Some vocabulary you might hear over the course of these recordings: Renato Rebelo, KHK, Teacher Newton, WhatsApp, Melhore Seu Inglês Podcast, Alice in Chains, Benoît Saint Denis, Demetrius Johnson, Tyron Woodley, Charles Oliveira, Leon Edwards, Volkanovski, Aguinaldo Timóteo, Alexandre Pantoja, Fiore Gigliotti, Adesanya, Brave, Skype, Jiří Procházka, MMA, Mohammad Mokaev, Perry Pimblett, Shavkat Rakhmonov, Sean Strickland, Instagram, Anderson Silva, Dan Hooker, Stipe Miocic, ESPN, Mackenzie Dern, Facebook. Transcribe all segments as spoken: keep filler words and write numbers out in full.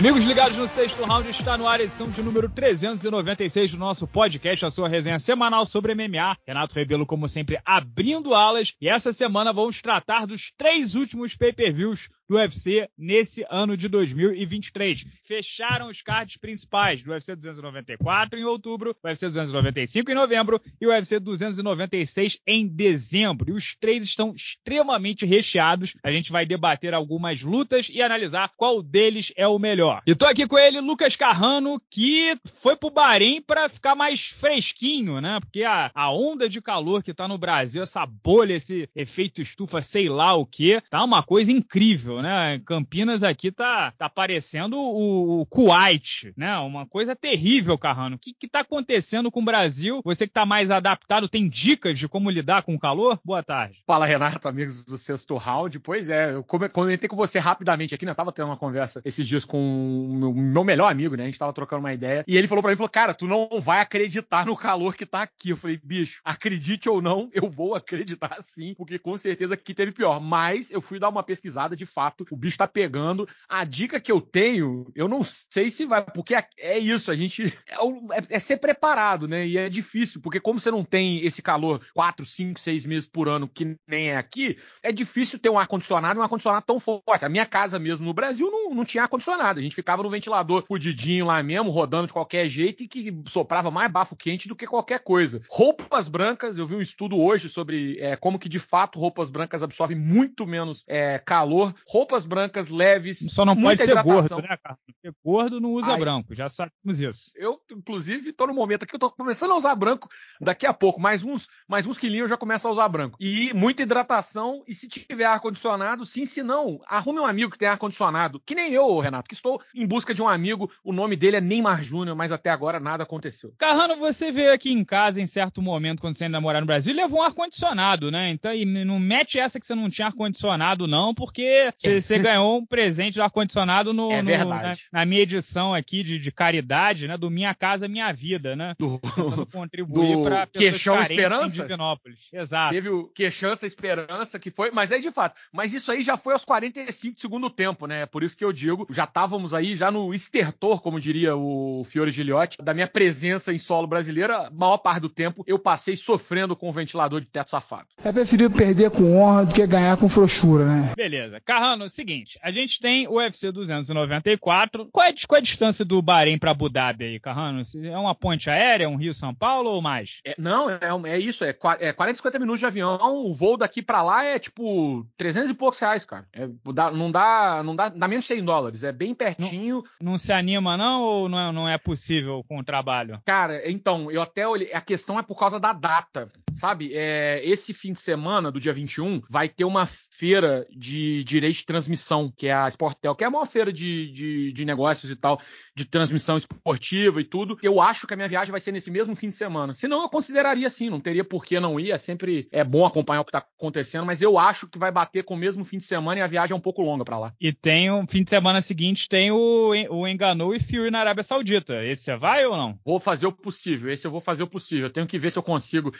Amigos ligados no Sexto Round, está no ar a edição de número trezentos e noventa e seis do nosso podcast, a sua resenha semanal sobre M M A. Renato Rebelo, como sempre, abrindo alas. E essa semana vamos tratar dos três últimos pay-per-views do U F C nesse ano de dois mil e vinte e três. Fecharam os cards principais do U F C duzentos e noventa e quatro em outubro, o U F C duzentos e noventa e cinco em novembro e o U F C duzentos e noventa e seis em dezembro. E os três estão extremamente recheados. A gente vai debater algumas lutas e analisar qual deles é o melhor. E tô aqui com ele, Lucas Carrano, que foi pro Bahrein para ficar mais fresquinho, né? Porque a, a onda de calor que tá no Brasil, essa bolha, esse efeito estufa, sei lá o que, tá uma coisa incrível, né? Campinas aqui tá, tá parecendo o, o Kuwait, né? Uma coisa terrível, Carrano. O que, que tá acontecendo com o Brasil? Você que tá mais adaptado, tem dicas de como lidar com o calor? Boa tarde. Fala, Renato, amigos do Sexto Round. Pois é, eu comentei com você rapidamente aqui, né? Eu tava tendo uma conversa esses dias com o meu, meu melhor amigo, né? A gente tava trocando uma ideia e ele falou pra mim, falou, cara, tu não vai acreditar no calor que tá aqui. Eu falei, bicho, acredite ou não, eu vou acreditar sim, porque com certeza aqui teve pior. Mas eu fui dar uma pesquisada de fato. O bicho tá pegando. A dica que eu tenho, eu não sei se vai, porque é isso, a gente é, é ser preparado, né? E é difícil, porque como você não tem esse calor quatro, cinco, seis meses por ano, que nem é aqui, é difícil ter um ar-condicionado e um ar-condicionado tão forte. A minha casa mesmo no Brasil não, não tinha ar-condicionado. A gente ficava no ventilador fudidinho lá mesmo, rodando de qualquer jeito e que soprava mais bafo quente do que qualquer coisa. Roupas brancas, eu vi um estudo hoje sobre é, como que de fato roupas brancas absorvem muito menos é, calor. Roupas brancas leves, só não pode ser gordo, né, cara? Porque gordo não usa Ai, branco, já sabemos isso. Eu, inclusive, tô no momento aqui, eu tô começando a usar branco daqui a pouco, mais uns, mais uns quilinhos eu já começo a usar branco. E muita hidratação, e se tiver ar-condicionado, sim, se não, arrume um amigo que tem ar-condicionado, que nem eu, Renato, que estou em busca de um amigo, o nome dele é Neymar Júnior, mas até agora nada aconteceu. Carrano, você veio aqui em casa em certo momento, quando você ainda morava no Brasil, e levou um ar-condicionado, né? Então, e não mete essa que você não tinha ar-condicionado, não, porque você ganhou um presente do ar-condicionado no, é no, na, na minha edição aqui de, de caridade, né? Do Minha Casa Minha Vida, né? Do, tentando contribuir para pessoas carentes em Divinópolis. Exato. Teve o Queixança Esperança, que foi... Mas aí, de fato, mas isso aí já foi aos quarenta e cinco do segundo tempo, né? Por isso que eu digo, já estávamos aí, já no estertor, como diria o Fiore Gigliotti, da minha presença em solo brasileiro, a maior parte do tempo eu passei sofrendo com o ventilador de teto safado. É preferido perder com honra do que ganhar com frouxura, né? Beleza. Carrano, é o seguinte, a gente tem o U F C duzentos e noventa e quatro. Qual é, qual é a distância do Bahrein para Abu Dhabi aí, Carrano? É uma ponte aérea, um Rio-São Paulo ou mais? É, não, é, é isso, é, é quarenta, cinquenta minutos de avião, o voo daqui para lá é tipo trezentos e poucos reais, cara. É, dá, não dá, não dá, dá menos cem dólares, é bem pertinho. Não, não se anima não ou não é, não é possível com o trabalho? Cara, então, eu até olhei, a questão é por causa da data, sabe? É, esse fim de semana, do dia vinte e um, vai ter uma feira de direitos de transmissão, que é a Sportel, que é a maior feira de, de, de negócios e tal, de transmissão esportiva e tudo. Eu acho que a minha viagem vai ser nesse mesmo fim de semana. Se não, eu consideraria sim, não teria por que não ir. É sempre é bom acompanhar o que está acontecendo, mas eu acho que vai bater com o mesmo fim de semana e a viagem é um pouco longa para lá. E tem o fim de semana seguinte, tem o, o Ngannou e Fury na Arábia Saudita. Esse você vai ou não? Vou fazer o possível. Esse eu vou fazer o possível. Eu tenho que ver se eu consigo.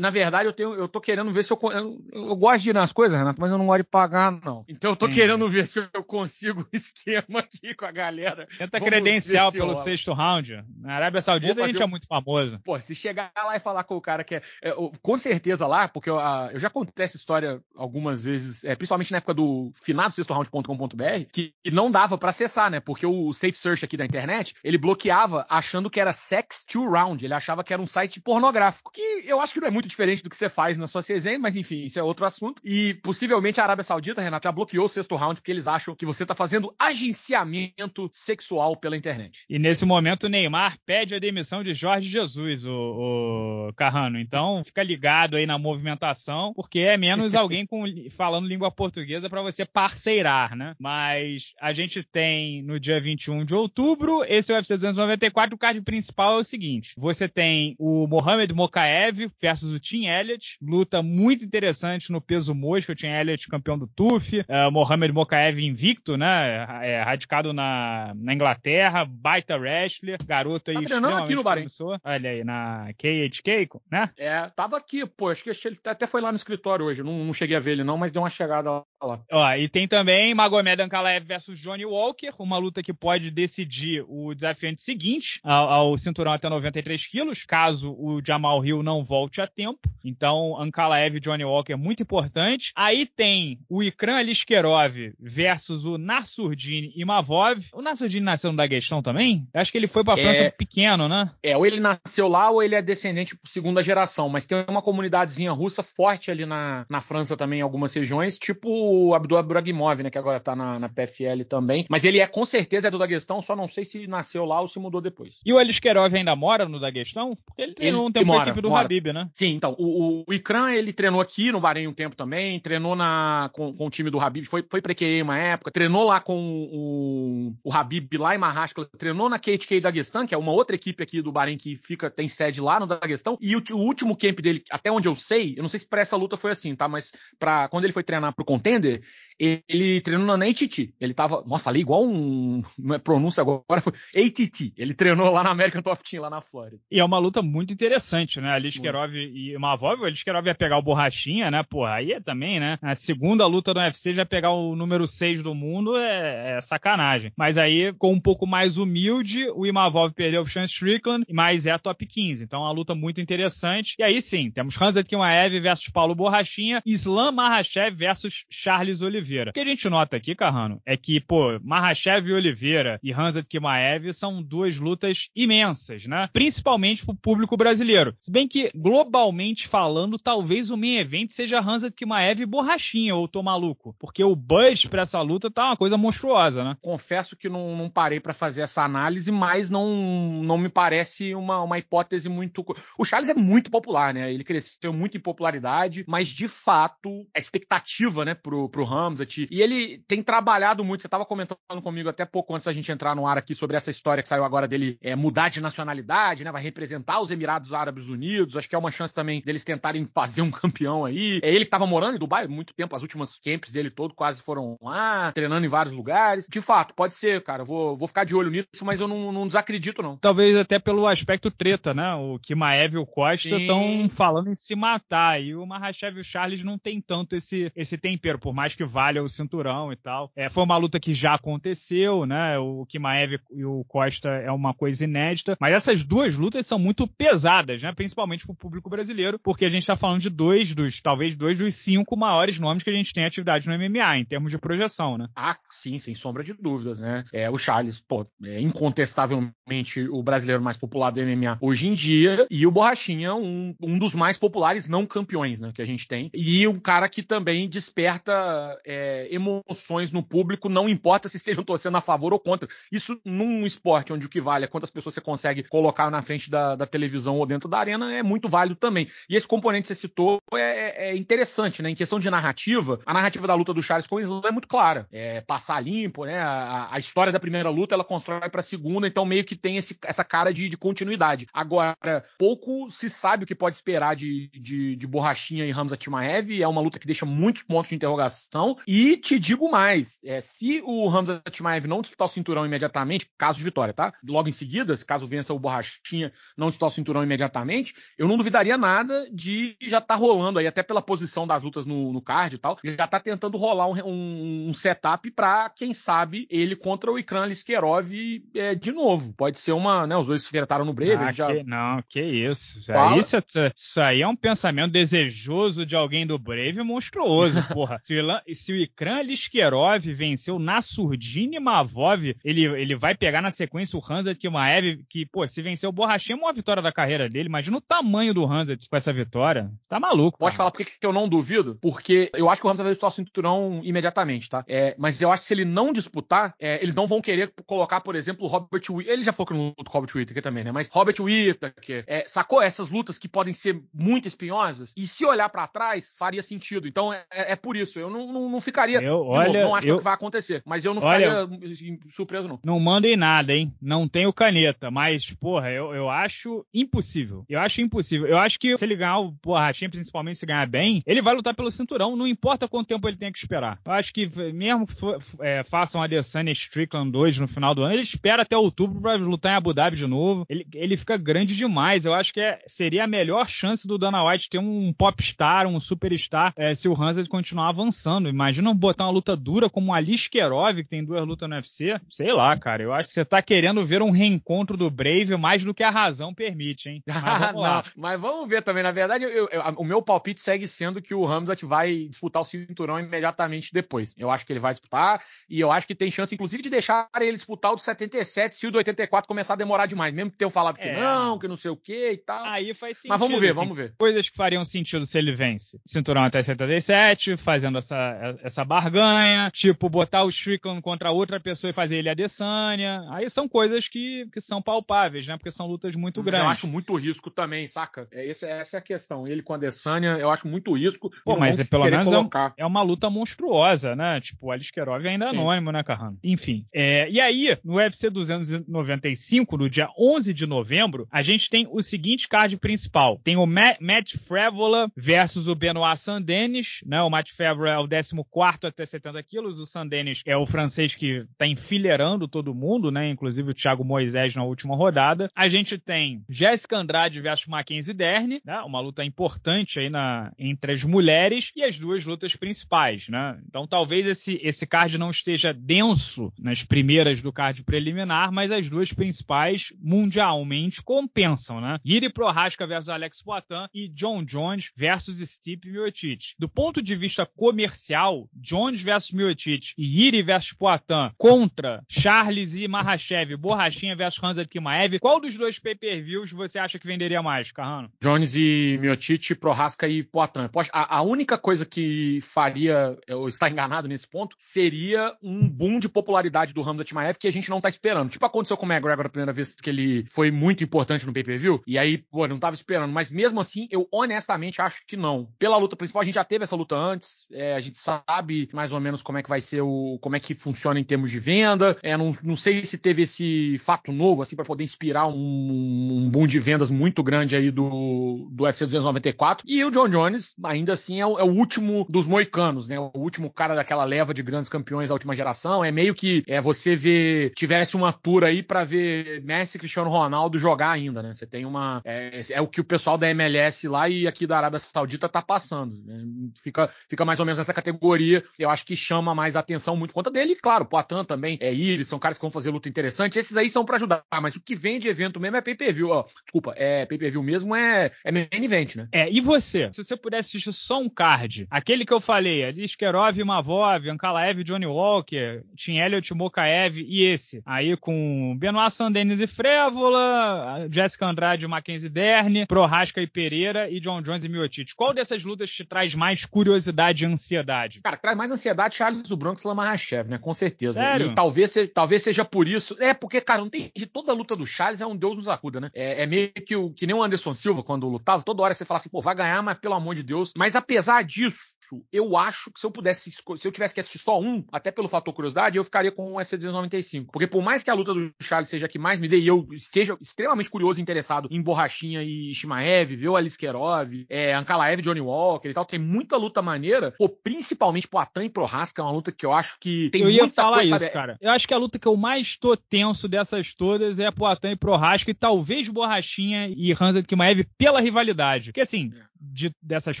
Na verdade, eu, tenho, eu tô querendo ver se eu... Eu, eu gosto de ir nas coisas, Renato, mas eu não gosto de pagar, não. Então, eu tô Sim. querendo ver se eu consigo esquema aqui com a galera. Tenta Vamos credencial pelo lá. Sexto round. Na Arábia Saudita a gente o... é muito famoso. Pô, se chegar lá e falar com o cara que é... é com certeza lá, porque eu, a, eu já contei essa história algumas vezes, é, principalmente na época do finado sexto round ponto com ponto b r, que, que não dava pra acessar, né? Porque o Safe Search aqui da internet, ele bloqueava achando que era Sexto Round. Ele achava que era um site pornográfico, que eu acho que não é muito diferente do que você faz na sua resenha, mas enfim, isso é outro assunto. E possivelmente a Arábia Saudita, Renato, já bloqueou o Sexto Round porque eles acham que você tá fazendo agenciamento sexual pela internet. E nesse momento o Neymar pede a demissão de Jorge Jesus, o, o Carrano. Então fica ligado aí na movimentação, porque é menos alguém com, falando língua portuguesa para você parceirar, né? Mas a gente tem no dia vinte e um de outubro, esse é o U F C duzentos e noventa e quatro, o card principal é o seguinte, você tem o Mohammad Mokaev versus o Tim Elliott, luta muito interessante no peso mosca, o Tim Elliott campeão do T U F, uh, Mohammad Mokaev invicto, né, é, radicado na, na Inglaterra, baita wrestler, garoto aí tá extremamente aqui no promissor, olha aí, na K H K, né? É, tava aqui, pô, acho que ele até foi lá no escritório hoje, não, não cheguei a ver ele não, mas deu uma chegada falar. Ó, e tem também Magomed Ankalaev versus Johnny Walker, uma luta que pode decidir o desafiante seguinte ao, ao cinturão até noventa e três quilos, caso o Jamal Hill não volte a tempo. Então, Ankalaev e Johnny Walker é muito importante. Aí tem o Ikram Aliskerov versus o Nassourdine Imavov. O Nassourdine nasceu no Daguestão também? Eu acho que ele foi pra França é... pequeno, né? É, ou ele nasceu lá ou ele é descendente segunda geração, mas tem uma comunidadezinha russa forte ali na, na França também, em algumas regiões, tipo o Abdul Abragimov, né, que agora tá na, na P F L também, mas ele é com certeza é do Daguestão, só não sei se nasceu lá ou se mudou depois. E o Aliskerov ainda mora no Daguestão? Porque ele treinou ele, um tempo mora, na equipe do mora. Habib, né? Sim, então, o, o Ikram, ele treinou aqui no Bahrein um tempo também, treinou na, com, com o time do Habib, foi, foi pra Q E uma época, treinou lá com o, o Habib lá em Mahaskala, treinou na K H K Daguestão, que é uma outra equipe aqui do Bahrein que fica, tem sede lá no Daguestão, e o, o último camp dele, até onde eu sei, eu não sei se pra essa luta foi assim, tá? Mas pra, quando ele foi treinar pro Contender, ele treinou na A T T. Ele tava... Nossa, falei igual um... Não é pronúncia agora, foi A T T. Ele treinou lá na American Top Team, lá na Flórida. E é uma luta muito interessante, né? Aliskerov e Imavov. O Aliskerov ia pegar o Borrachinha, né? Pô, aí é também, né? A segunda luta do U F C já pegar o número seis do mundo é, é sacanagem. Mas aí, com um pouco mais humilde, o Imavov perdeu o Sean Strickland, mas é a top quinze. Então é uma luta muito interessante. E aí sim, temos Khamzat Chimaev versus Paulo Borrachinha, Islam Makhachev versus Charles Oliveira. O que a gente nota aqui, Carrano, é que, pô, Makhachev e Oliveira e Khamzat Chimaev são duas lutas imensas, né? Principalmente pro público brasileiro. Se bem que, globalmente falando, talvez o main event seja Khamzat Chimaev e Borrachinha, ou tô maluco. Porque o buzz pra essa luta tá uma coisa monstruosa, né? Confesso que não, não parei pra fazer essa análise, mas não, não me parece uma, uma hipótese muito... O Charles é muito popular, né? Ele cresceu muito em popularidade, mas, de fato, a expectativa, né, pro, pro Khamzat. E ele tem trabalhado muito, você estava comentando comigo até pouco antes da gente entrar no ar aqui sobre essa história que saiu agora dele é, mudar de nacionalidade, né? Vai representar os Emirados Árabes Unidos, acho que é uma chance também deles tentarem fazer um campeão aí. É ele que estava morando em Dubai muito tempo, as últimas camps dele todo quase foram lá, treinando em vários lugares. De fato, pode ser, cara, vou, vou ficar de olho nisso, mas eu não, não desacredito não. Talvez até pelo aspecto treta, né? O Chimaev e o Costa estão falando em se matar, e o Makhachev e o Charles não tem tanto esse, esse tempero, por mais que vá o cinturão e tal. É, foi uma luta que já aconteceu, né? O Chimaev e o Costa é uma coisa inédita, mas essas duas lutas são muito pesadas, né? Principalmente pro público brasileiro, porque a gente tá falando de dois dos, talvez dois dos cinco maiores nomes que a gente tem atividade no M M A, em termos de projeção, né? Ah, sim, sem sombra de dúvidas, né? É, o Charles, pô, é incontestavelmente o brasileiro mais popular do M M A hoje em dia, e o Borrachinha, um, um dos mais populares não campeões, né? Que a gente tem, e um cara que também desperta... É, emoções no público, não importa se estejam torcendo a favor ou contra. Isso num esporte onde o que vale é quantas pessoas você consegue colocar na frente da, da televisão ou dentro da arena, é muito válido também. E esse componente que você citou é, é interessante, né? Em questão de narrativa, a narrativa da luta do Charles com o Islam é muito clara. É passar limpo, né? A, a história da primeira luta, ela constrói pra segunda, então meio que tem esse, essa cara de, de continuidade. Agora, pouco se sabe o que pode esperar de, de, de Borrachinha e Khamzat Chimaev, é uma luta que deixa muitos pontos de interrogação. E te digo mais, é, se o Khamzat Chimaev não disputar o cinturão imediatamente, caso de vitória, tá? Logo em seguida, caso vença o Borrachinha, não disputar o cinturão imediatamente, eu não duvidaria nada de já tá rolando aí, até pela posição das lutas no, no card e tal, já tá tentando rolar um, um, um setup pra, quem sabe, ele contra o Ikram Aliskerov é, de novo. Pode ser uma, né, os dois se enfrentaram no Brave. Ah, já... que, não, que isso. Isso aí, isso, isso aí é um pensamento desejoso de alguém do Brave monstruoso, porra. Se Se o Ikram Aliskerov venceu Nassourdine Imavov, ele, ele vai pegar na sequência o Khamzat Chimaev, que, pô, se venceu o Borrachinha, é uma vitória da carreira dele. Imagina o tamanho do Khamzat com essa vitória. Tá maluco. Pode falar por que eu não duvido? Porque eu acho que o Khamzat vai disputar o cinturão imediatamente, tá? É, mas eu acho que se ele não disputar, é, eles não vão querer colocar, por exemplo, o Robert Whittaker. Ele já falou que não luta com o Robert Whittaker também, né? Mas Robert Whittaker, é, sacou? Essas lutas que podem ser muito espinhosas, e se olhar pra trás, faria sentido. Então, é, é por isso. Eu não, não, não ficaria, eu, olha, novo, não acho eu, que vai acontecer, mas eu não olha, ficaria surpreso não. Não mandem nada, hein? Não tenho caneta, mas, porra, eu, eu acho impossível. Eu acho impossível. Eu acho que se ele ganhar o Borrachinha, principalmente se ganhar bem, ele vai lutar pelo cinturão, não importa quanto tempo ele tenha que esperar. Eu acho que mesmo que é, façam a Adesanya e Strickland dois no final do ano, ele espera até outubro pra lutar em Abu Dhabi de novo. Ele, ele fica grande demais. Eu acho que é, seria a melhor chance do Dana White ter um popstar, um superstar, é, se o Khamzat continuar avançando. pensando, imagina botar uma luta dura como o Aliskerov, que tem duas lutas no U F C, sei lá, cara, eu acho que você tá querendo ver um reencontro do Brave mais do que a razão permite, hein? Mas vamos, não, mas vamos ver também, na verdade, eu, eu, eu, o meu palpite segue sendo que o Khamzat vai disputar o cinturão imediatamente depois, eu acho que ele vai disputar, e eu acho que tem chance, inclusive, de deixar ele disputar o do setenta e sete, se o do oitenta e quatro começar a demorar demais, mesmo que tenham falado que é. não, que não sei o que e tal. Aí faz sentido. Mas vamos ver, assim, vamos ver. Coisas que fariam sentido se ele vence. Cinturão até setenta e sete, fazendo essa, essa barganha, tipo, botar o Strickland contra outra pessoa e fazer ele Adesanya. Aí são coisas que, que são palpáveis, né? Porque são lutas muito Mas grandes. Eu acho muito risco também, saca? Esse, essa é a questão. Ele com a Adesanya, eu acho muito risco. Pô, mas é, pelo menos é, um, é uma luta monstruosa, né? Tipo, o Aliskerov ainda é anônimo, né, Carrano? Enfim. É, e aí, no U F C duzentos e noventa e cinco, no dia onze de novembro, a gente tem o seguinte card principal. Tem o Matt, Matt Frevola versus o Benoît Saint Denis, né? O Matt Frevola é o décimo quarto até setenta quilos, o Saint Denis é o francês que tá enfileirando todo mundo, né? Inclusive o Thiago Moisés na última rodada. A gente tem Jessica Andrade versus Mackenzie Dern, né? Uma luta importante aí na, entre as mulheres e as duas lutas principais, né? Então talvez esse, esse card não esteja denso nas primeiras do card preliminar, mas as duas principais mundialmente compensam, né? Jiří Procházka versus Alex Poitin e Jon Jones versus Stipe Miocic. Do ponto de vista comercial, Jones versus Miocic e Jiří versus Poitin contra Charles e Makhachev, Borrachinha versus Khamzat Chimaev, qual dos dois pay-per-views você acha que venderia mais, Carrano? Jones e Miocic, Procházka e Poitin. A, a única coisa que faria eu estar enganado nesse ponto seria um boom de popularidade do Khamzat Chimaev que a gente não tá esperando. Tipo, aconteceu com o McGregor a primeira vez que ele foi muito importante no pay-per-view, e aí, pô, não tava esperando, mas mesmo assim, eu honestamente acho que não. Pela luta principal, a gente já teve essa luta antes, é, a gente sabe mais ou menos como é que vai ser o, como é que funciona em termos de venda, é, não, não sei se teve esse fato novo, assim, pra poder inspirar um, um boom de vendas muito grande aí do, do U F C duzentos e noventa e quatro, e o Jon Jones, ainda assim, é o, é o último dos moicanos, né, o último cara daquela leva de grandes campeões da última geração, é meio que, é, você vê, tivesse uma tour aí pra ver Messi, Cristiano Ronaldo jogar ainda, né? Você tem uma... É, é o que o pessoal da M L S lá e aqui da Arábia Saudita tá passando. Né? Fica, fica mais ou menos nessa categoria. Eu acho que chama mais atenção muito por conta dele. E claro, Poitin também, é Iris, são caras que vão fazer luta interessante. Esses aí são pra ajudar. Mas o que vem de evento mesmo é pay-per-view. Ó, desculpa, é pay-per-view mesmo é, é main event, né? É, e você? Se você pudesse assistir só um card, aquele que eu falei, Aliskerov, Imavov, Ankalaev, Johnny Walker, Tim Elliott, Mokaev e esse. Aí com Benoît Saint Denis e Frevola, Jessica Andrade, Mackenzie Dern, Procházka e Pereira e Jon Jones e Miocic. Qual dessas lutas te traz mais curiosidade e ansiedade? Cara, traz mais ansiedade Charles do Bronx e Islam Makhachev, né? Com certeza. Sério? E talvez, talvez seja por isso. É, porque, cara, não tem... toda a luta do Charles é um Deus nos acuda, né? É, é meio que, o, que nem o Anderson Silva quando lutava. Toda hora você fala assim, pô, vai ganhar, mas pelo amor de Deus. Mas apesar disso, eu acho que se eu pudesse escolher, se eu tivesse que assistir só um, até pelo fator curiosidade, eu ficaria com o U F C duzentos e noventa e cinco. Porque por mais que a luta do Charles seja a que mais me dê, e eu esteja extremamente curioso e interessado em Borrachinha e Chimaev, ver o Aliskerov, é, Ankalaev, Johnny Walker e tal, tem muita luta maneira, pô, principalmente Poitin e Procházka, é uma luta que eu acho que tem muita coisa... Eu ia falar coisa, isso, sabe? Cara. Eu acho que a luta que eu mais tô tenso dessas todas é Poitin e Procházka e talvez Borrachinha e Khamzat Chimaev pela rivalidade. Porque assim... É. De, dessas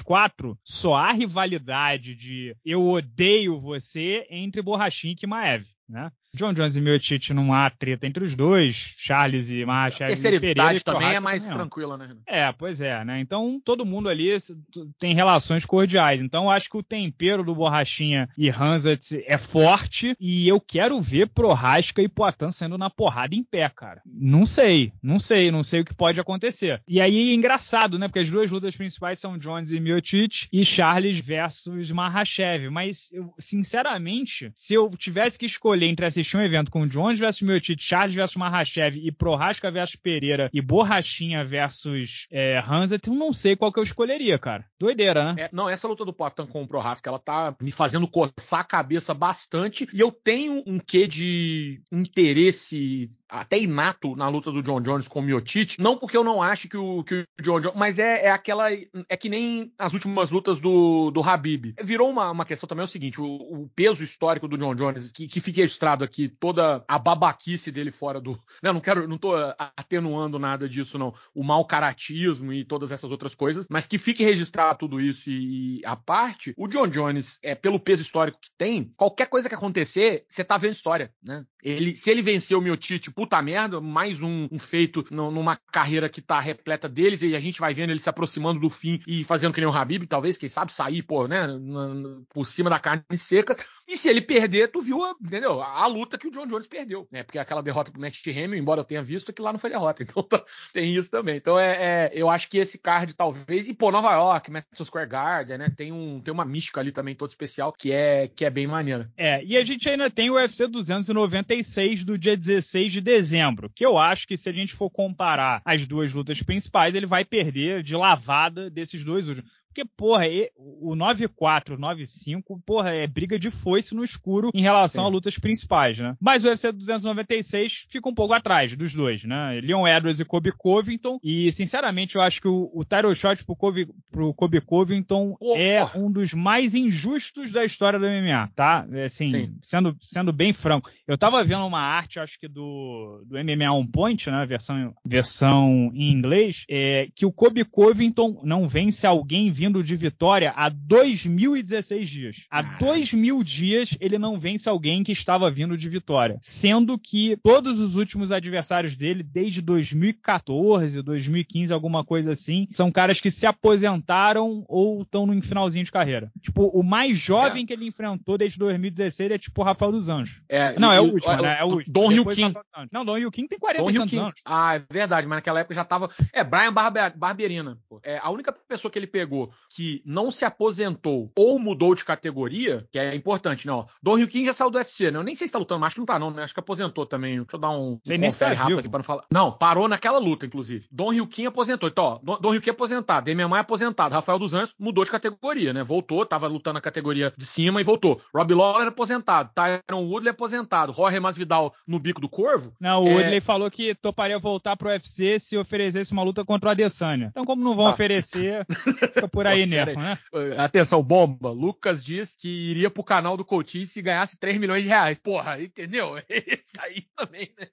quatro, só há rivalidade de eu odeio você entre Borrachinha e Chimaev, né? Jon Jones e Miocic não há treta entre os dois, Charles e Macha. A terceira idade também é mais tranquila, né? É, pois é, né? Então todo mundo ali tem relações cordiais. Então eu acho que o tempero do Borrachinha e Khamzat é forte e eu quero ver Procházka e Poitin saindo na porrada em pé, cara. Não sei, não sei, não sei o que pode acontecer. E aí é engraçado, né? Porque as duas lutas principais são Jones e Miocic e Charles versus Makhachev. Mas eu, sinceramente, se eu tivesse que escolher entre essas assistir um evento com Jones versus Miocic, Charles versus Makhachev e Procházka versus Pereira e Borrachinha versus é, Khamzat, eu não sei qual que eu escolheria, cara. Doideira, né? É, não, essa luta do Poitin com o Procházka, ela tá me fazendo coçar a cabeça bastante e eu tenho um quê de interesse até inato na luta do Jon Jones com o Miocic, não porque eu não acho que o, que o Jon Jones, mas é, é aquela é que nem as últimas lutas do, do Habib. Virou uma, uma questão também é o seguinte, o, o peso histórico do Jon Jones que, que fica registrado aqui toda a babaquice dele fora do... Não, não quero, não tô atenuando nada disso, não. O mau caratismo e todas essas outras coisas, mas que fique registrado tudo isso e, e a parte, o Jon Jones, é, pelo peso histórico que tem, qualquer coisa que acontecer, você tá vendo história, né? Ele, se ele venceu o Miocic, puta merda, mais um, um feito no, numa carreira que tá repleta deles, e a gente vai vendo ele se aproximando do fim e fazendo que nem o Habib, talvez, quem sabe, sair, pô, né, na, na, por cima da carne seca. E se ele perder, tu viu a, entendeu? A luta que o Jon Jones perdeu, né? Porque aquela derrota pro Matt Frevola, embora eu tenha visto, que lá não foi derrota. Então tá, tem isso também. Então é, é, eu acho que esse card talvez, e pô, Nova York, Madison Square Garden, né? Tem, um, tem uma mística ali também toda especial, que é, que é bem maneira. É, e a gente ainda tem o U F C duzentos e noventa e seis do dia dezesseis de dezembro, que eu acho que se a gente for comparar as duas lutas principais, ele vai perder de lavada desses dois últimos. Porque, porra, o nove quatro, o nove cinco, porra, é briga de foice no escuro em relação Sim. a lutas principais, né? Mas o U F C duzentos e noventa e seis fica um pouco atrás dos dois, né? Leon Edwards e Colby Covington. E, sinceramente, eu acho que o, o title shot pro Colby, pro Colby Covington oh, é oh. um dos mais injustos da história do M M A, tá? Assim, Sim. sendo, sendo bem franco. Eu tava vendo uma arte, acho que do, do M M A On Point, né? Versão, versão em inglês, é, que o Colby Covington não vence alguém vindo de vitória há dois mil e dezesseis dias. Há dois mil dias ele não vence alguém que estava vindo de vitória. Sendo que todos os últimos adversários dele, desde dois mil e quatorze, dois mil e quinze, alguma coisa assim, são caras que se aposentaram ou estão no finalzinho de carreira. Tipo, o mais jovem é. que ele enfrentou desde dois mil e dezesseis é tipo o Rafael dos Anjos. É, não, é o último, né? É o último. Don Hyukin. Não, Don Hyukin tem quarenta e tantos anos. Ah, é verdade, mas naquela época já tava... É, Brian Barber... Barberina. Pô. É, a única pessoa que ele pegou que não se aposentou ou mudou de categoria, que é importante, não. Don Hyukin já saiu do U F C, né? Eu nem sei se tá lutando, mas acho que não tá, não, né? Acho que aposentou também. Deixa eu dar um, um confere rápido aqui pra não falar. Não, parou naquela luta, inclusive. Don Hyukin aposentou. Então, ó, Don Hyukin aposentado, D M M A aposentado, Rafael dos Anjos mudou de categoria, né? Voltou, tava lutando na categoria de cima e voltou. Robbie Lawler aposentado, Tyron Woodley aposentado, Jorge Masvidal no bico do corvo. Não, o é... Woodley falou que toparia voltar pro U F C se oferecesse uma luta contra o Adesanya. Então, como não vão ah. oferecer... Por aí, né? Atenção, bomba. Lucas diz que iria pro canal do Coutinho se ganhasse três milhões de reais. Porra, entendeu? Isso aí também, né?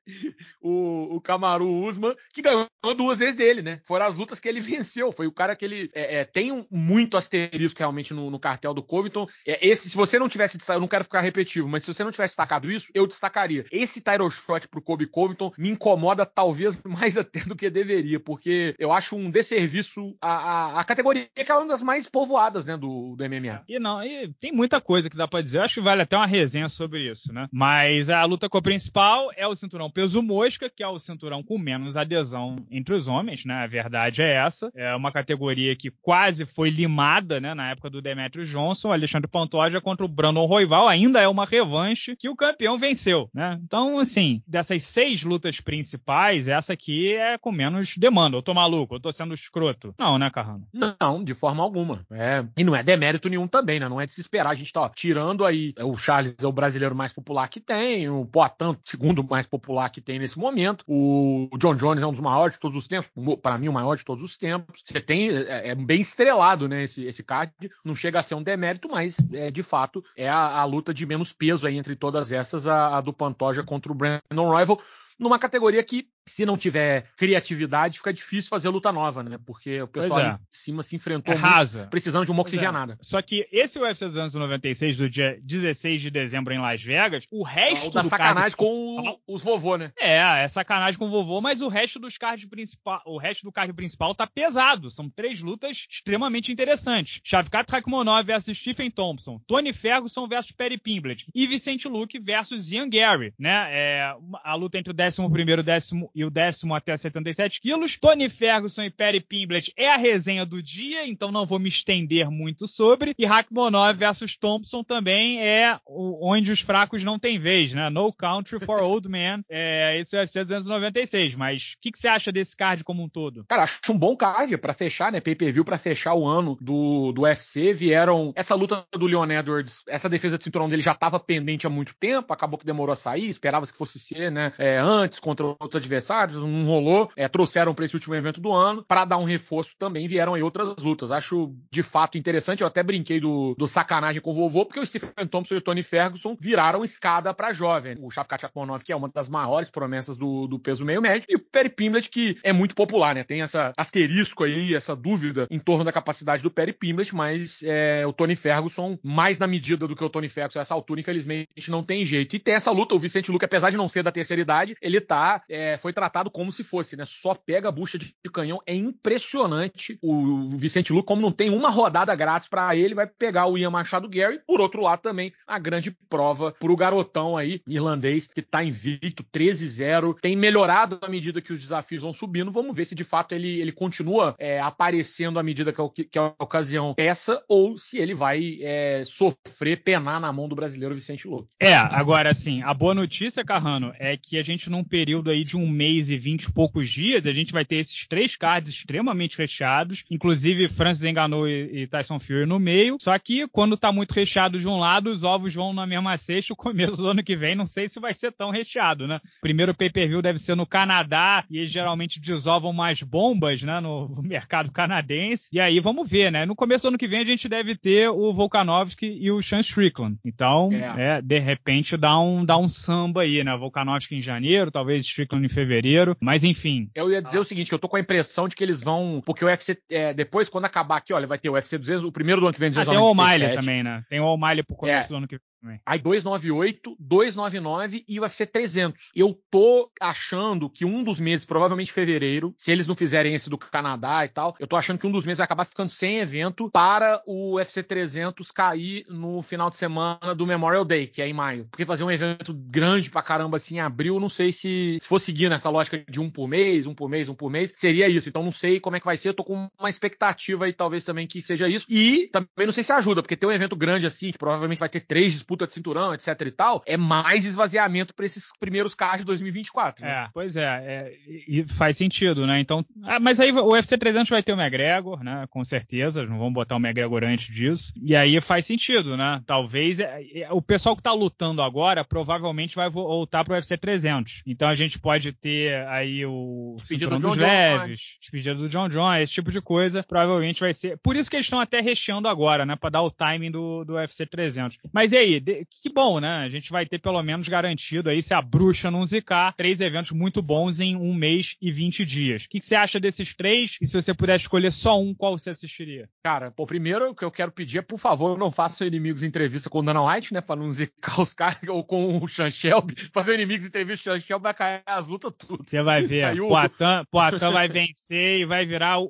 O, o Kamaru Usman, que ganhou duas vezes dele, né? Foram as lutas que ele venceu. Foi o cara que ele... É, é, tem um, muito asterisco realmente no, no cartel do Covington. É, esse, se você não tivesse... Eu não quero ficar repetitivo, mas se você não tivesse destacado isso, eu destacaria. Esse title shot pro Colby Covington me incomoda talvez mais até do que deveria, porque eu acho um desserviço à, à, à categoria que é uma das mais povoadas, né, do, do M M A. E não, e tem muita coisa que dá pra dizer. Eu acho que vale até uma resenha sobre isso, né? Mas a luta co-principal é o cinturão peso mosca, que é o cinturão com menos adesão entre os homens, né? A verdade é essa. É uma categoria que quase foi limada, né? Na época do Demetrius Johnson, Alexandre Pantoja contra o Brandon Royval. Ainda é uma revanche que o campeão venceu, né? Então, assim, dessas seis lutas principais, essa aqui é com menos demanda. Eu tô maluco, eu tô sendo escroto. Não, né, Carrano? Não, de forma alguma. É. E não é demérito nenhum também, né? Não é de se esperar. A gente tá ó, tirando aí o Charles, é o brasileiro mais popular que tem, o Poatan, segundo mais popular que tem nesse momento, o Jon Jones é um dos maiores de todos os tempos, para mim o maior de todos os tempos. Você tem, é, é bem estrelado, né, esse, esse card. Não chega a ser um demérito, mas é, de fato é a, a luta de menos peso aí entre todas essas, a, a do Pantoja contra o Brandon Royval, numa categoria que, se não tiver criatividade, fica difícil fazer luta nova, né? Porque o pessoal é. em cima se enfrentou é rasa. Muito, precisando de uma oxigenada. É. Só que esse U F C duzentos e noventa e seis do dia dezesseis de dezembro em Las Vegas, o resto é o da do sacanagem com o, os vovô, né? É, é sacanagem com o vovô, mas o resto dos cards principal, o resto do card principal tá pesado. São três lutas extremamente interessantes. Shavkat Rakhmonov versus Stephen Thompson, Tony Ferguson versus Perry Pimblett e Vicente Luque versus Ian Gary, né? É, a luta entre o décimo primeiro e o décimo e o décimo até setenta e sete quilos. Tony Ferguson e Perry Pimblett é a resenha do dia, então não vou me estender muito sobre. E Rakhmonov versus Thompson também é onde os fracos não têm vez, né? No Country for Old Men. É, esse é o U F C duzentos e noventa e seis, mas o que, que você acha desse card como um todo? Cara, acho um bom card pra fechar, né? Pay-per-view pra fechar o ano do, do U F C. Vieram essa luta do Leon Edwards, essa defesa de cinturão dele já tava pendente há muito tempo, acabou que demorou a sair, esperava que fosse ser, né? É, antes, contra outros adversários. adversários, não rolou, é, trouxeram para esse último evento do ano, para dar um reforço também vieram aí outras lutas. Acho de fato interessante, eu até brinquei do, do sacanagem com o vovô, porque o Stephen Thompson e o Tony Ferguson viraram escada para jovem. O Shavkat Shakhmonov, que é uma das maiores promessas do, do peso meio médio, e o Perry Pimblett, que é muito popular, né? Tem essa asterisco aí, essa dúvida em torno da capacidade do Perry Pimblett, mas é, o Tony Ferguson, mais na medida do que o Tony Ferguson a essa altura, infelizmente não tem jeito. E tem essa luta, o Vicente Luque, apesar de não ser da terceira idade, ele tá, é, foi tratado como se fosse, né? Só pega a bucha de, de canhão, é impressionante. O Vicente Luque, como não tem uma rodada grátis pra ele, vai pegar o Ian Machado Gary. Por outro lado também, a grande prova pro garotão aí, irlandês, que tá invicto, treze a zero, tem melhorado à medida que os desafios vão subindo. Vamos ver se de fato ele, ele continua é, aparecendo à medida que a, que a ocasião peça, ou se ele vai é, sofrer, penar na mão do brasileiro Vicente Luque. É, agora assim, a boa notícia, Carrano, é que a gente num período aí de um mês e vinte e poucos dias, a gente vai ter esses três cards extremamente recheados, inclusive Francis Ngannou e Tyson Fury no meio, só que quando tá muito recheado de um lado, os ovos vão na mesma cesta. O começo do ano que vem, não sei se vai ser tão recheado, né? Primeiro pay-per-view deve ser no Canadá, e eles geralmente desovam mais bombas, né, no mercado canadense, e aí vamos ver, né? No começo do ano que vem a gente deve ter o Volkanovski e o Sean Strickland, então, é. É, de repente dá um, dá um samba aí, né? Volkanovski em janeiro, talvez Strickland em fevereiro, mas enfim. Eu ia dizer ah. o seguinte, que eu tô com a impressão de que eles vão, porque o U F C, é, depois quando acabar aqui, olha, vai ter o U F C duzentos, o primeiro do ano que vem, duzentos e noventa e sete. Ah, tem o O'Malley também, né? Tem o O'Malley pro começo é. do ano que vem. Aí duzentos e noventa e oito, duzentos e noventa e nove e o U F C trezentos. Eu tô achando que um dos meses, provavelmente fevereiro, se eles não fizerem esse do Canadá e tal, eu tô achando que um dos meses vai acabar ficando sem evento para o U F C trezentos cair no final de semana do Memorial Day, que é em maio. Porque fazer um evento grande pra caramba assim em abril, não sei se, se for seguir nessa lógica de um por mês, um por mês, um por mês, seria isso. Então não sei como é que vai ser, eu tô com uma expectativa aí talvez também que seja isso. E também não sei se ajuda, porque ter um evento grande assim, que provavelmente vai ter três disputas puta de cinturão, etc e tal, é mais esvaziamento para esses primeiros cards de dois mil e vinte e quatro. Né? É, pois é, é, e faz sentido, né? Então, ah, mas aí o U F C trezentos vai ter o McGregor, né? Com certeza, não vão botar o McGregor antes disso. E aí faz sentido, né? Talvez é, é, o pessoal que tá lutando agora provavelmente vai voltar pro U F C trezentos. Então a gente pode ter aí o despedida do Jon Jones, despedida do Jon Jones, esse tipo de coisa, provavelmente vai ser. Por isso que eles estão até recheando agora, né? Para dar o timing do, do U F C trezentos. Mas e aí? Que bom, né? A gente vai ter pelo menos garantido aí, se a bruxa não zicar, três eventos muito bons em um mês e vinte dias. O que você acha desses três? E se você pudesse escolher só um, qual você assistiria? Cara, pô, primeiro o que eu quero pedir é, por favor, não façam inimigos em entrevista com o Dana White, né? Pra não zicar os caras, ou com o Sean Shelby. Fazer inimigos em entrevista com o Sean Shelby vai cair as lutas tudo. Você vai ver. O Poatan, Poatan vai vencer e vai virar o,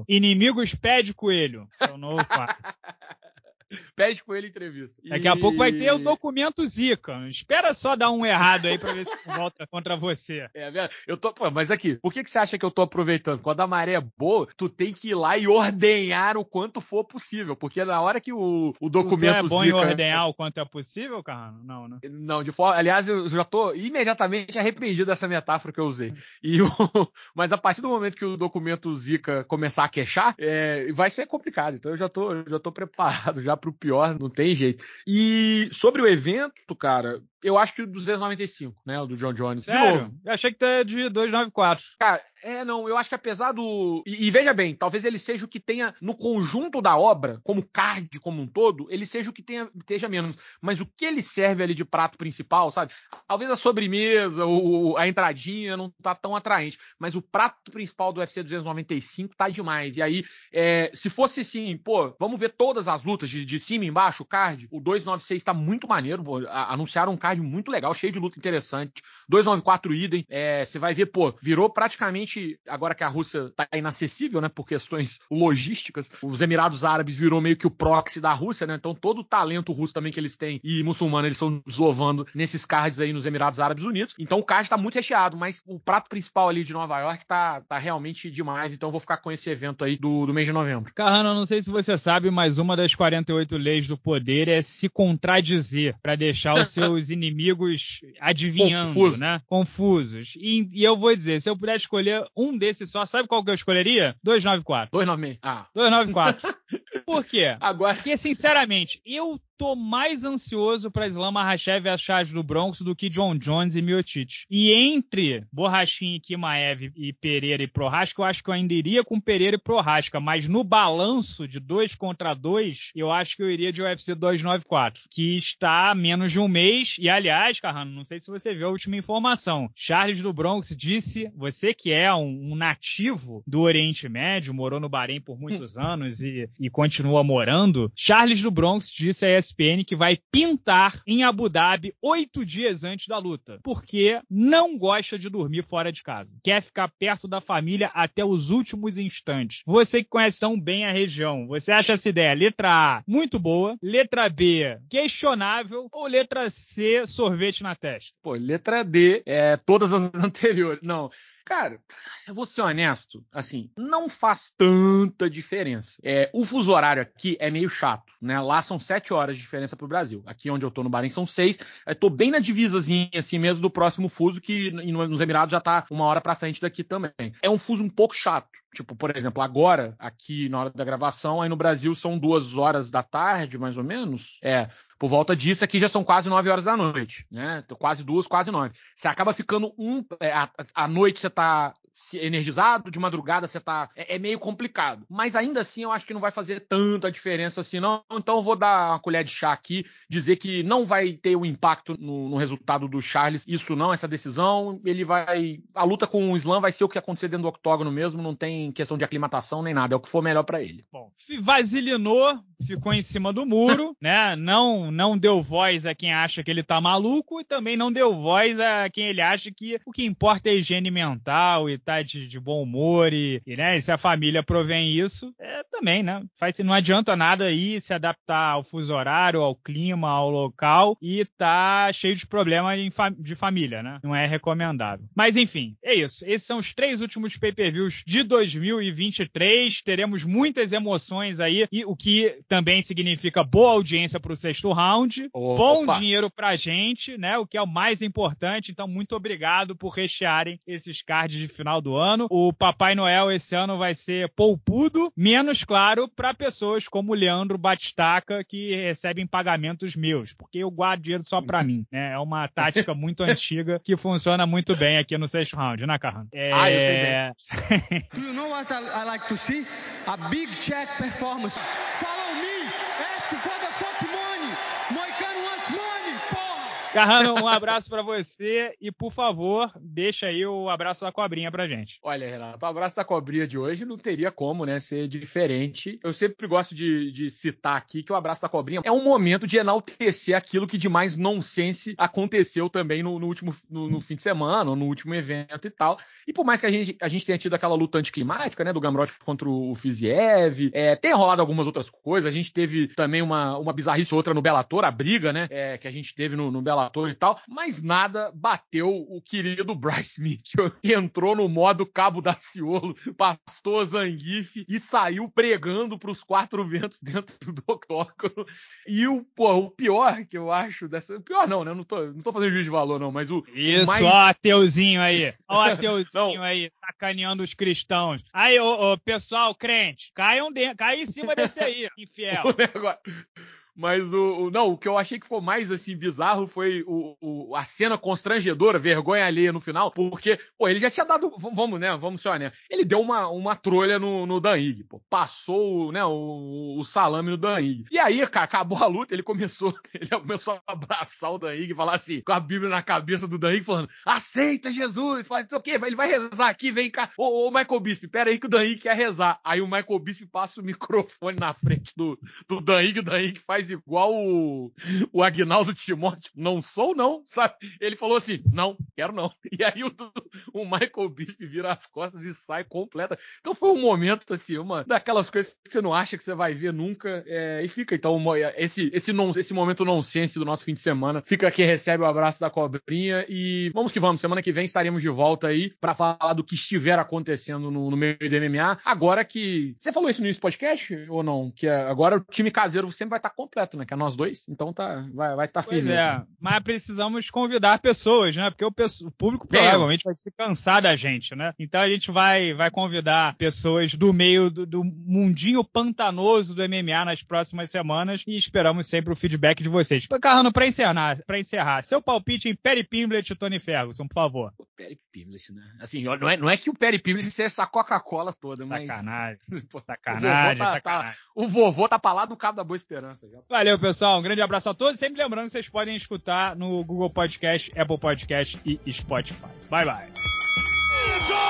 o Inimigos Pé de Coelho. Seu novo quadro. Pede com ele entrevista. Daqui a e... pouco vai ter o documento Zika. Espera só dar um errado aí pra ver se volta contra você. É, velho. Eu tô. Pô, mas aqui, por que, que você acha que eu tô aproveitando? Quando a maré é boa, tu tem que ir lá e ordenhar o quanto for possível. Porque na hora que o, o documento Zika. Não é bom Zika... em ordenhar o quanto é possível, Carrano? Não, né? Não, de forma. Aliás, eu já tô imediatamente arrependido dessa metáfora que eu usei. E o... Mas a partir do momento que o documento Zika começar a queixar, é... vai ser complicado. Então eu já tô, eu já tô preparado já pro pior, não tem jeito. E sobre o evento, cara, eu acho que o duzentos e noventa e cinco, né, o do Jon Jones. Sério? De novo. Eu achei que tá de duzentos e noventa e quatro. Cara, é, não, eu acho que apesar do... E, e veja bem, talvez ele seja o que tenha, no conjunto da obra, como card, como um todo, ele seja o que tenha, esteja menos. Mas o que ele serve ali de prato principal, sabe? Talvez a sobremesa, ou a entradinha não tá tão atraente, mas o prato principal do U F C duzentos e noventa e cinco tá demais. E aí, é, se fosse assim, pô, vamos ver todas as lutas de, de cima e embaixo, o card, o duzentos e noventa e seis tá muito maneiro, pô, anunciaram um card muito legal, cheio de luta interessante. duzentos e noventa e quatro idem, é, você vai ver, pô, virou praticamente, agora que a Rússia tá inacessível, né, por questões logísticas, os Emirados Árabes virou meio que o proxy da Rússia, né, então todo o talento russo também que eles têm e muçulmano eles estão desovando nesses cards aí nos Emirados Árabes Unidos, então o card tá muito recheado, mas o prato principal ali de Nova York tá, tá realmente demais, então eu vou ficar com esse evento aí do, do mês de novembro. Carrano, eu não sei se você sabe, mas uma das quarenta e oito leis do poder é se contradizer, pra deixar os seus inimigos adivinhando, Confuso. Né? Confusos. E, e eu vou dizer, se eu pudesse escolher um desses só, sabe qual que eu escolheria? duzentos e noventa e quatro. duzentos e noventa e seis. Ah. duzentos e noventa e quatro. Por quê? Agora... Porque, sinceramente, eu tô mais ansioso pra Islam Makhachev e a Charles do Bronx do que Jon Jones e Miocic. E entre Borrachinha e Chimaev e Pereira e Procházka, eu acho que eu ainda iria com Pereira e Procházka, mas no balanço de dois contra dois, eu acho que eu iria de U F C duzentos e noventa e quatro, que está há menos de um mês. E, aliás, Carrano, não sei se você viu a última informação. Charles do Bronx disse, você que é um, um nativo do Oriente Médio, morou no Bahrein por muitos anos e, e continua morando, Charles do Bronx disse a E S P N que vai pintar em Abu Dhabi oito dias antes da luta, porque não gosta de dormir fora de casa. Quer ficar perto da família até os últimos instantes. Você que conhece tão bem a região, você acha essa ideia, letra A, muito boa, letra B, questionável, ou letra C, sorvete na testa? Pô, letra D, é, todas as anteriores. Não... Cara, eu vou ser honesto, assim, não faz tanta diferença. É, o fuso horário aqui é meio chato, né? Lá são sete horas de diferença pro Brasil. Aqui onde eu tô no Bahrein são seis. Eu tô bem na divisazinha, assim mesmo, do próximo fuso, que nos Emirados já tá uma hora pra frente daqui também. É um fuso um pouco chato. Tipo, por exemplo, agora, aqui na hora da gravação, aí no Brasil são duas horas da tarde, mais ou menos. É, por volta disso, aqui já são quase nove horas da noite, né? Quase duas, quase nove. Você acaba ficando um... É, à, à noite você tá... energizado, de madrugada você tá... É, é meio complicado. Mas ainda assim eu acho que não vai fazer tanta diferença assim, não. Então eu vou dar uma colher de chá aqui, dizer que não vai ter um impacto no, no resultado do Charles. Isso não, essa decisão. Ele vai... A luta com o Islam vai ser o que acontecer dentro do octógono mesmo, não tem questão de aclimatação nem nada. É o que for melhor pra ele. Bom, vasilinou, ficou em cima do muro, né? Não, não deu voz a quem acha que ele tá maluco e também não deu voz a quem ele acha que o que importa é a higiene mental e tá de, de bom humor e, e, né, e se a família provém isso, é, também, né, faz, não adianta nada aí se adaptar ao fuso horário, ao clima, ao local e tá cheio de problema em fa- de família, né, não é recomendável. Mas enfim, é isso, esses são os três últimos pay-per-views de dois mil e vinte e três, teremos muitas emoções aí, e o que também significa boa audiência pro sexto round, Opa. bom dinheiro pra gente, né, o que é o mais importante. Então muito obrigado por rechearem esses cards de final do ano. O Papai Noel esse ano vai ser poupudo, menos, claro, para pessoas como o Leandro Batistaca, que recebem pagamentos meus, porque eu guardo dinheiro só para mim, né? É uma tática muito antiga que funciona muito bem aqui no sexto round, né, Carrano? É... Ah, eu sei bem. Do you know what I like to see? A big check performance. Follow me! Ask for the fuck money! Moicano wants money, porra! Carrano, um abraço pra você e, por favor, deixa aí o abraço da cobrinha pra gente. Olha, Renato, o abraço da cobrinha de hoje não teria como, né, ser diferente. Eu sempre gosto de, de citar aqui que o abraço da cobrinha é um momento de enaltecer aquilo que de mais nonsense aconteceu também no, no último no, no fim de semana, no último evento e tal. E por mais que a gente, a gente tenha tido aquela luta anticlimática, né, do Gamrot contra o Fiziev, é, tem rolado algumas outras coisas. A gente teve também uma, uma bizarrice outra no Bellator, a briga, né, é, que a gente teve no, no Bellator e tal, mas nada bateu o querido Bryce Mitchell, que entrou no modo Cabo Daciolo, pastor Zangief, e saiu pregando pros quatro ventos dentro do octógono. E o, pô, o pior que eu acho dessa... O pior não, né? Eu não tô, não tô fazendo juízo de valor, não, mas o... Isso, o mais... ó, ateuzinho aí. Ó, ateuzinho aí, sacaneando os cristãos. Aí, ô, ô, pessoal, crente, caiam de... cai em cima desse aí, infiel. O negócio... Mas o, o, não, o que eu achei que foi mais assim bizarro foi o, o, a cena constrangedora, vergonha alheia no final, porque, pô, ele já tinha dado, vamos, né, vamos ser honestos, ele deu uma, uma trolha no, no Dan Hig, pô, passou, né, o, o salame no Dan Hig. E aí, cara, acabou a luta, ele começou, ele começou a abraçar o Dan Hig e falar assim, com a Bíblia na cabeça do Dan Hig, falando, aceita Jesus, fala, o quê? Ele vai rezar aqui, vem cá, ô, ô Michael Bisping, pera aí que o Dan Hig quer rezar. Aí o Michael Bisping passa o microfone na frente do, do Dan Hig, o Dan Hig faz igual o, o Aguinaldo Timóteo, não sou não, sabe? Ele falou assim, não, quero não. E aí o, o Michael Bisping vira as costas e sai completa. Então foi um momento, assim, uma daquelas coisas que você não acha que você vai ver nunca, é, e fica, então, uma, esse, esse, non, esse momento nonsense do nosso fim de semana. Fica quem recebe o abraço da cobrinha e vamos que vamos, semana que vem estaremos de volta aí pra falar do que estiver acontecendo no, no meio do M M A. Agora que... Você falou isso no início podcast ou não? Que agora o time caseiro sempre vai estar completo. atleta, né? Que é nós dois, então tá, vai vai tá firme. Pois é, mas precisamos convidar pessoas, né? Porque o, o público provavelmente vai se cansar da gente, né? Então a gente vai, vai convidar pessoas do meio do, do mundinho pantanoso do M M A nas próximas semanas e esperamos sempre o feedback de vocês. Carrano, pra encerrar, pra encerrar, seu palpite em Perry Pimblett e Tony Ferguson, por favor. O Perry Pimblett, né? Assim, não é, não é que o Perry Pimblett seja essa Coca-Cola toda, mas... Sacanagem. Pô, sacanagem, o vovô tá, sacanagem. Tá, o vovô tá pra lá do Cabo da Boa Esperança. Já. Valeu, pessoal. Um grande abraço a todos. Sempre lembrando que vocês podem escutar no Google Podcast, Apple Podcast e Spotify. Bye, bye.